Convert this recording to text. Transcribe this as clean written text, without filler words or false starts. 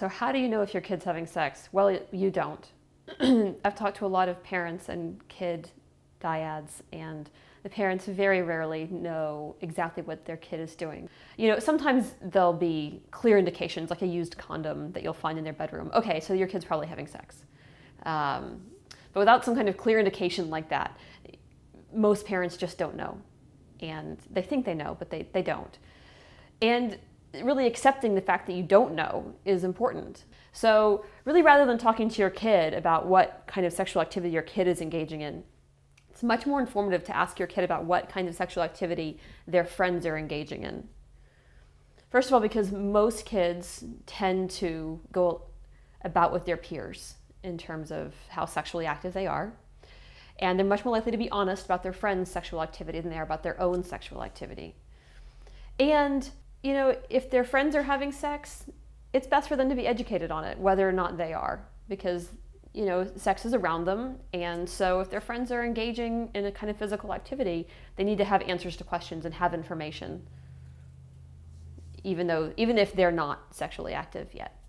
So how do you know if your kid's having sex? Well, you don't. I've talked to a lot of parents and kid dyads, and the parents very rarely know exactly what their kid is doing. You know, sometimes there'll be clear indications, like a used condom that you'll find in their bedroom. Okay, so your kid's probably having sex. But without some kind of clear indication like that, most parents just don't know. And they think they know, but they don't. And really accepting the fact that you don't know is important. So really, rather than talking to your kid about what kind of sexual activity your kid is engaging in, it's much more informative to ask your kid about what kind of sexual activity their friends are engaging in. First of all, because most kids tend to go about with their peers in terms of how sexually active they are. And they're much more likely to be honest about their friends' sexual activity than they are about their own sexual activity. And, you know, if their friends are having sex, it's best for them to be educated on it, whether or not they are, because, you know, sex is around them. And so if their friends are engaging in a kind of physical activity, they need to have answers to questions and have information, even if they're not sexually active yet.